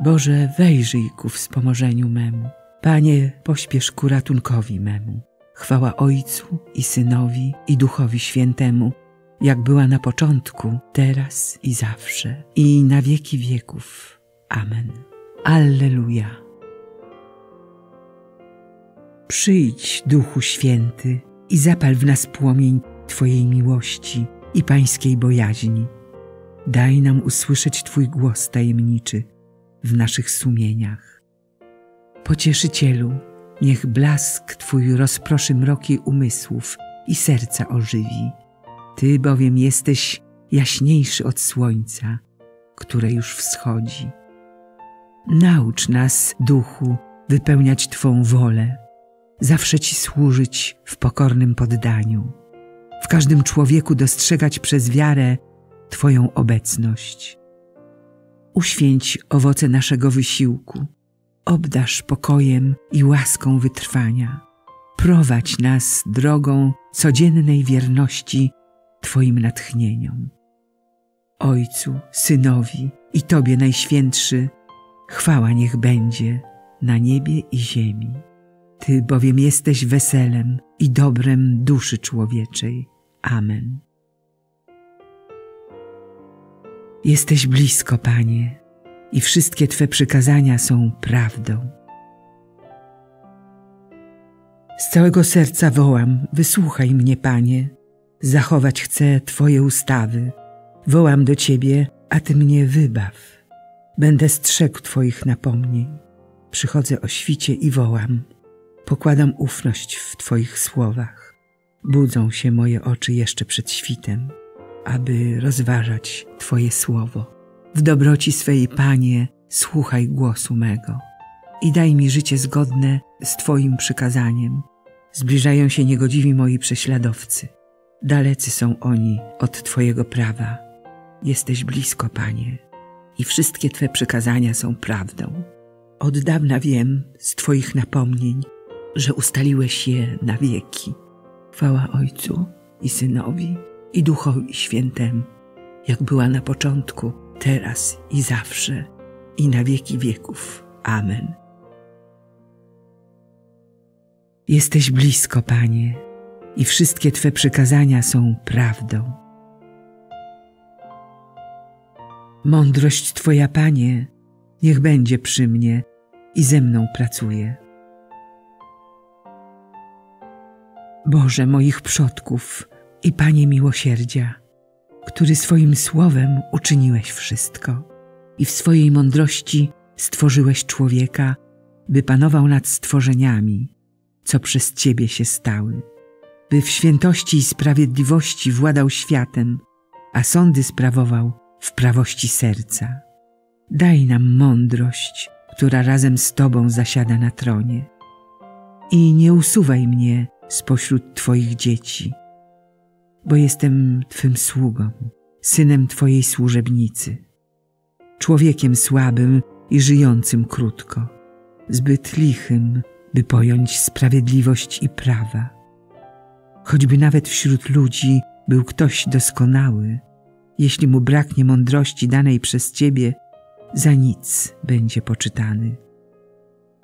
Boże, wejrzyj ku wspomożeniu memu. Panie, pośpiesz ku ratunkowi memu. Chwała Ojcu i Synowi, i Duchowi Świętemu, jak była na początku, teraz i zawsze, i na wieki wieków. Amen. Alleluja. Przyjdź, Duchu Święty, i zapal w nas płomień Twojej miłości i Pańskiej bojaźni. Daj nam usłyszeć Twój głos tajemniczy w naszych sumieniach. Pocieszycielu, niech blask Twój rozproszy mroki umysłów i serca ożywi. Ty bowiem jesteś jaśniejszy od słońca, które już wschodzi. Naucz nas, Duchu, wypełniać Twą wolę, zawsze Ci służyć w pokornym poddaniu, w każdym człowieku dostrzegać przez wiarę Twoją obecność. Uświęć owoce naszego wysiłku, obdarz pokojem i łaską wytrwania. Prowadź nas drogą codziennej wierności Twoim natchnieniom. Ojcu, Synowi i Tobie, Najświętszy, chwała niech będzie na niebie i ziemi. Ty bowiem jesteś weselem i dobrem duszy człowieczej. Amen. Jesteś blisko, Panie, i wszystkie Twe przykazania są prawdą. Z całego serca wołam, wysłuchaj mnie, Panie. Zachować chcę Twoje ustawy. Wołam do Ciebie, a Ty mnie wybaw. Będę strzegł Twoich napomnień. Przychodzę o świcie i wołam. Pokładam ufność w Twoich słowach. Budzą się moje oczy jeszcze przed świtem, aby rozważać Twoje słowo. W dobroci swej, Panie, słuchaj głosu mego i daj mi życie zgodne z Twoim przykazaniem. Zbliżają się niegodziwi moi prześladowcy. Dalecy są oni od Twojego prawa. Jesteś blisko, Panie, i wszystkie Twe przykazania są prawdą. Od dawna wiem z Twoich napomnień, że ustaliłeś je na wieki. Chwała Ojcu i Synowi, i Duchowi Świętemu, jak była na początku, teraz i zawsze, i na wieki wieków. Amen. Jesteś blisko, Panie, i wszystkie Twe przykazania są prawdą. Mądrość Twoja, Panie, niech będzie przy mnie i ze mną pracuje. Boże moich przodków i Panie miłosierdzia, który swoim słowem uczyniłeś wszystko i w swojej mądrości stworzyłeś człowieka, by panował nad stworzeniami, co przez Ciebie się stały, by w świętości i sprawiedliwości władał światem, a sądy sprawował w prawości serca. Daj nam mądrość, która razem z Tobą zasiada na tronie, i nie usuwaj mnie spośród Twoich dzieci, bo jestem Twym sługą, synem Twojej służebnicy, człowiekiem słabym i żyjącym krótko, zbyt lichym, by pojąć sprawiedliwość i prawa. Choćby nawet wśród ludzi był ktoś doskonały, jeśli mu braknie mądrości danej przez Ciebie, za nic będzie poczytany.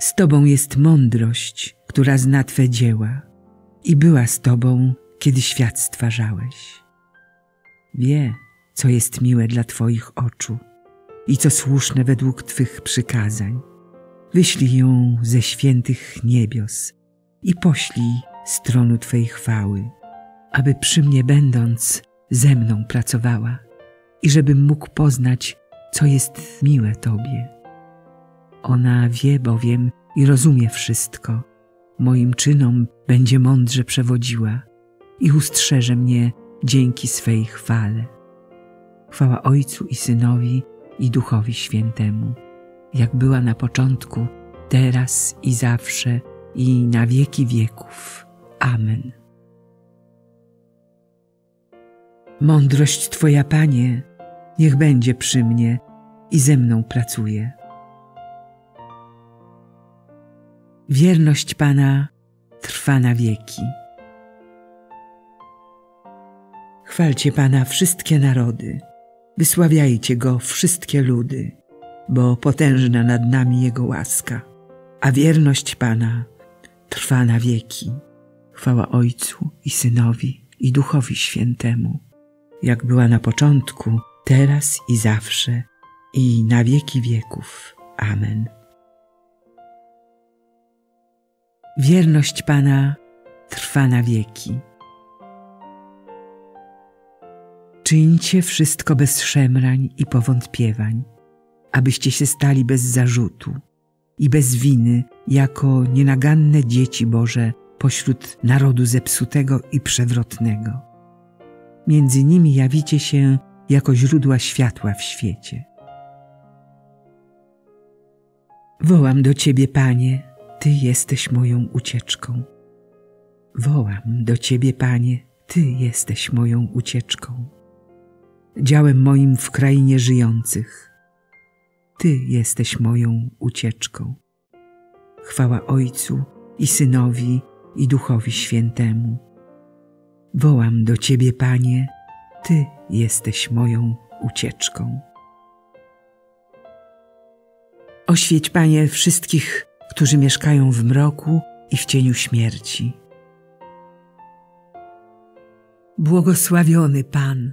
Z Tobą jest mądrość, która zna Twe dzieła i była z Tobą, kiedy świat stwarzałeś. Wie, co jest miłe dla Twoich oczu i co słuszne według Twych przykazań. Wyślij ją ze świętych niebios i poślij z tronu Twej chwały, aby przy mnie będąc ze mną pracowała i żebym mógł poznać, co jest miłe Tobie. Ona wie bowiem i rozumie wszystko. Moim czynom będzie mądrze przewodziła i ustrzeże mnie dzięki swej chwale. Chwała Ojcu i Synowi, i Duchowi Świętemu, jak była na początku, teraz i zawsze, i na wieki wieków. Amen. Mądrość Twoja, Panie, niech będzie przy mnie i ze mną pracuje. Wierność Pana trwa na wieki. Chwalcie Pana wszystkie narody, wysławiajcie Go wszystkie ludy. bo potężna nad nami Jego łaska, a wierność Pana trwa na wieki. Chwała Ojcu i Synowi, i Duchowi Świętemu, jak była na początku, teraz i zawsze, i na wieki wieków. Amen. Wierność Pana trwa na wieki. Czyńcie wszystko bez szemrań i powątpiewań, abyście się stali bez zarzutu i bez winy, jako nienaganne dzieci Boże pośród narodu zepsutego i przewrotnego. Między nimi jawicie się jako źródła światła w świecie. Wołam do Ciebie, Panie, Ty jesteś moją ucieczką. Wołam do Ciebie, Panie, Ty jesteś moją ucieczką. Działem moim w krainie żyjących. Ty jesteś moją ucieczką. Chwała Ojcu i Synowi, i Duchowi Świętemu. Wołam do Ciebie, Panie, Ty jesteś moją ucieczką. Oświeć, Panie, wszystkich, którzy mieszkają w mroku i w cieniu śmierci. Błogosławiony Pan,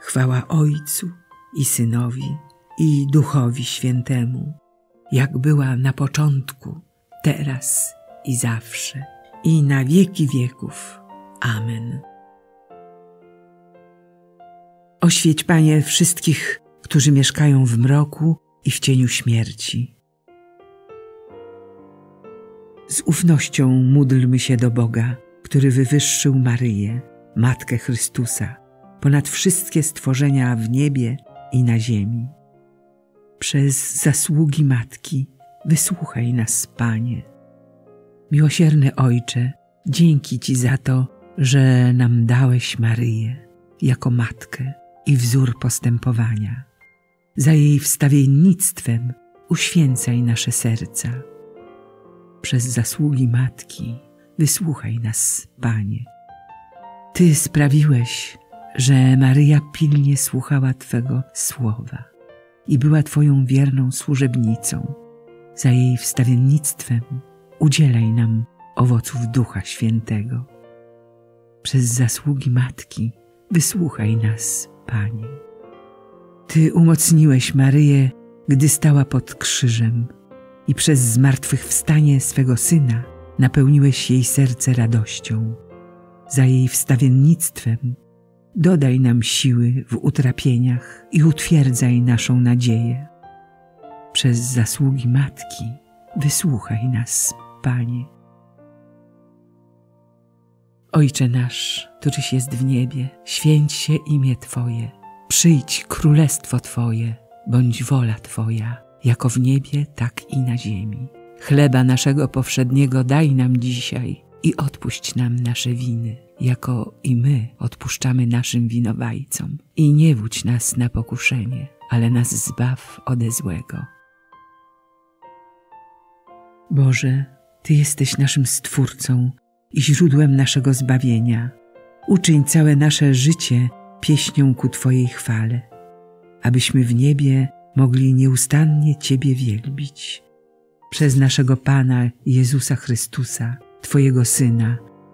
Chwała Ojcu i Synowi, i Duchowi Świętemu, jak była na początku, teraz i zawsze, i na wieki wieków. Amen. Oświeć, Panie, wszystkich, którzy mieszkają w mroku i w cieniu śmierci. Z ufnością módlmy się do Boga, który wywyższył Maryję, Matkę Chrystusa, ponad wszystkie stworzenia w niebie i na ziemi. Przez zasługi Matki wysłuchaj nas, Panie. Miłosierny Ojcze, dzięki Ci za to, że nam dałeś Maryję jako Matkę i wzór postępowania. Za jej wstawiennictwem uświęcaj nasze serca. Przez zasługi Matki wysłuchaj nas, Panie. Ty sprawiłeś, że Maryja pilnie słuchała Twego słowa i była Twoją wierną służebnicą. Za jej wstawiennictwem udzielaj nam owoców Ducha Świętego. Przez zasługi Matki wysłuchaj nas, Panie. Ty umocniłeś Maryję, gdy stała pod krzyżem, i przez zmartwychwstanie swego Syna napełniłeś jej serce radością. Za jej wstawiennictwem dodaj nam siły w utrapieniach i utwierdzaj naszą nadzieję. Przez zasługi Matki wysłuchaj nas, Panie. Ojcze nasz, któryś jest w niebie, święć się imię Twoje. Przyjdź królestwo Twoje, bądź wola Twoja, jako w niebie, tak i na ziemi. Chleba naszego powszedniego daj nam dzisiaj i odpuść nam nasze winy, jako i my odpuszczamy naszym winowajcom. I nie wódź nas na pokuszenie, ale nas zbaw ode złego. Boże, Ty jesteś naszym Stwórcą i źródłem naszego zbawienia. Uczyń całe nasze życie pieśnią ku Twojej chwale, abyśmy w niebie mogli nieustannie Ciebie wielbić. Przez naszego Pana Jezusa Chrystusa, Twojego Syna,